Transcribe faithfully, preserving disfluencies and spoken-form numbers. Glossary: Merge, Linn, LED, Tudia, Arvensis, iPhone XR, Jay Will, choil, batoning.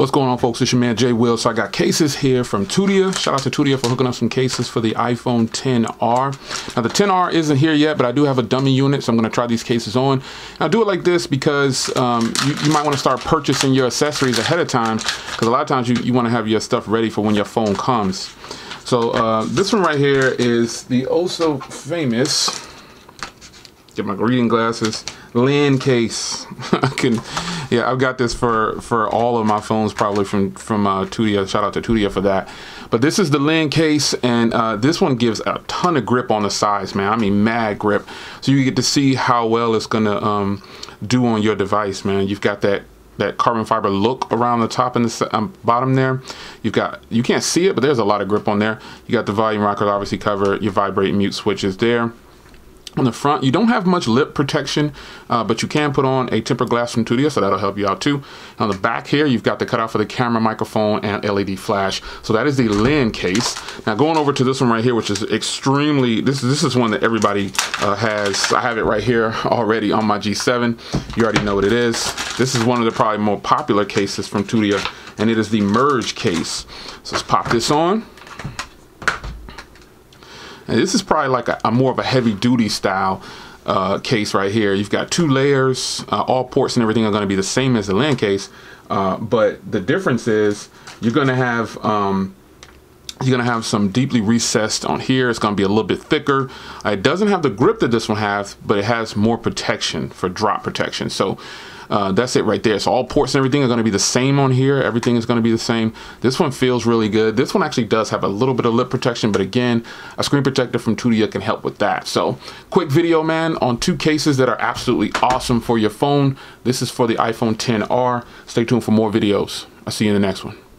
What's going on, folks? It's your man Jay Will. So I got cases here from Tudia. Shout out to Tudia for hooking up some cases for the iPhone X R. Now the X R isn't here yet, but I do have a dummy unit, so I'm going to try these cases on. Now do it like this because um, you, you might want to start purchasing your accessories ahead of time, because a lot of times you, you want to have your stuff ready for when your phone comes. So uh, this one right here is the oh so famous, get my reading glasses, Linn case. I can, yeah, I've got this for for all of my phones probably from from uh, Tudia. Shout out to Tudia for that. But this is the Linn case, and uh, this one gives a ton of grip on the sides, man. I mean, mad grip. So you get to see how well it's gonna um, do on your device, man. You've got that that carbon fiber look around the top and the um, bottom there. You've got, you can't see it, but there's a lot of grip on there. You got the volume rockers obviously covered. Your vibrate mute switch is there. On the front, you don't have much lip protection, uh, but you can put on a tempered glass from Tudia, so that'll help you out too. And on the back here, you've got the cutout for the camera, microphone, and L E D flash. So that is the Linn case. Now going over to this one right here, which is extremely, this, this is one that everybody uh, has. I have it right here already on my G seven. You already know what it is. This is one of the probably more popular cases from Tudia, and it is the Merge case. So let's pop this on. And this is probably like a, a more of a heavy duty style uh, case right here. You've got two layers, uh, all ports and everything are going to be the same as the Linn case, uh, but the difference is you're going to have um, you're going to have some deeply recessed on here. It's going to be a little bit thicker. Uh, it doesn't have the grip that this one has, but it has more protection for drop protection. So uh, that's it right there. So all ports and everything are going to be the same on here. Everything is going to be the same. This one feels really good. This one actually does have a little bit of lip protection, but again, a screen protector from Tudia can help with that. So quick video, man, on two cases that are absolutely awesome for your phone. This is for the iPhone X R. Stay tuned for more videos. I'll see you in the next one.